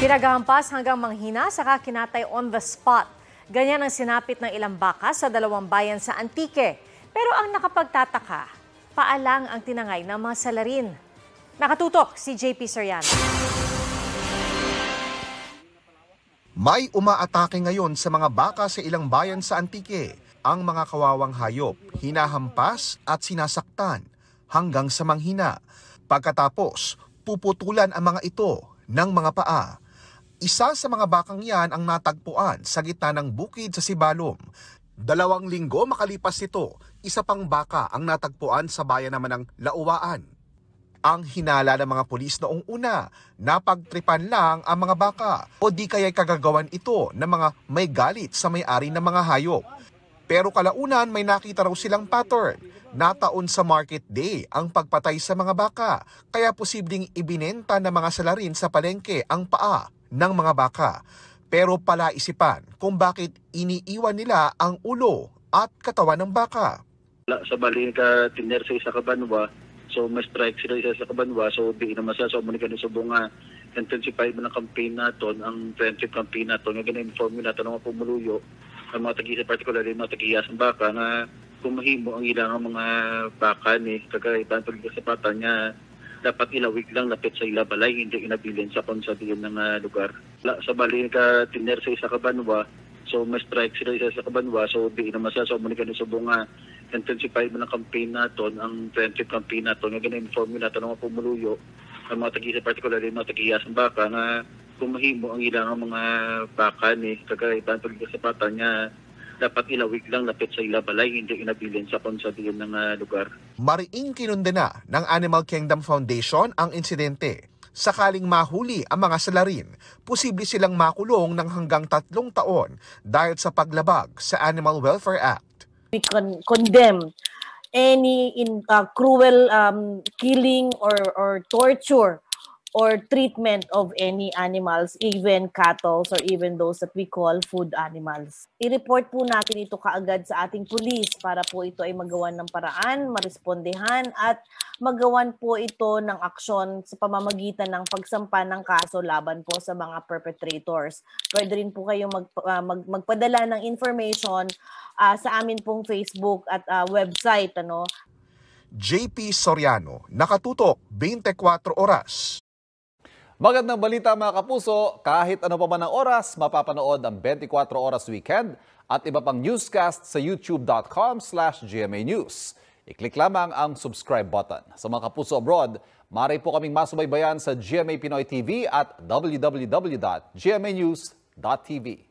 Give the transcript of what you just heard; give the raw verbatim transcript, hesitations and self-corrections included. Pinaghahampas hanggang manghina, saka kinatay on the spot. Ganyan ang sinapit ng ilang baka sa dalawang bayan sa Antique. Pero ang nakapagtataka, paalang ang tinangay ng mga salarin. Nakatutok si J P Soriano. May umaatake ngayon sa mga baka sa ilang bayan sa Antique. Ang mga kawawang hayop, hinahampas at sinasaktan hanggang sa manghina. Pagkatapos, puputulan ang mga ito ng mga paa. Isa sa mga bakang yan ang natagpuan sa gitna ng bukid sa Sibalom. Dalawang linggo makalipas nito, isa pang baka ang natagpuan sa bayan naman ng Lauwaan. Ang hinala ng mga pulis noong una, napagtripan lang ang mga baka o di kaya'y kagagawan ito ng mga may galit sa may-ari ng mga hayop. Pero kalaunan may nakita raw silang pattern. Nataon sa market day ang pagpatay sa mga baka, kaya posibleng ibinenta ng mga salarin sa palengke ang paa ng mga baka. Pero palaisipan kung bakit iniiwan nila ang ulo at katawan ng baka. Sa baling ka tiner sa isa kabanwa, so mas strike sila isa sa kabanwa, so di naman siya, so manikan sa bunga, intensify mo ng campaign natin, ang preventive campaign natin, na gina-inform mo natin ng mga pumuluyo, ang mga tagisa, particularly mga tagihiyas ng baka, na kumahimo ang ilang mga baka ni, kagaitan pagkasapatan niya, dapat ilawig lang lapit sa ilabalay, hindi inabilin sa konsabihin ng uh, lugar. La, sa bali ka tiner sa isa kabanwa, so mas strike sila isa sa kabanwa, so di naman siya, so muna ganun sa bunga, intensify mo ng campaign natin, ang preventive campaign natin, na gina-inform mo natin ng mga pumuluyo, ang mga tagisa, particularly mga tagihiyas ng baka, na kumahimo ang ilang mga baka ni, kagaitan pagkasapatan niya, dapat ilawig lang lapit sa ilabalay, hindi inabilin sa konsabihin ng uh, lugar. Mariing kinundena ng Animal Kingdom Foundation ang insidente. Sakaling mahuli ang mga salarin, posible silang makulong ng hanggang tatlong taon dahil sa paglabag sa Animal Welfare Act. We con condemn any in, uh, cruel um, killing or, or torture or treatment of any animals, even cattle or even those that we call food animals. I-report po natin ito kaagad sa ating pulis para po ito ay magawan ng paraan, marespondehan at magawan po ito ng aksyon sa pamamagitan ng pagsampa ng kaso laban po sa mga perpetrators. Pwede rin po kayong mag, uh, mag, magpadala ng information uh, sa amin pong Facebook at uh, website. Ano? J P Soriano, nakatutok twenty-four oras. Magandang balita mga kapuso, kahit ano pa man ang oras, mapapanood ang twenty-four Oras Weekend at iba pang newscast sa youtube dot com slash G M A News. I-click lamang ang subscribe button. Sa mga kapuso abroad, maaari po kaming masubaybayan sa G M A Pinoy T V at w w w dot G M A news dot T V.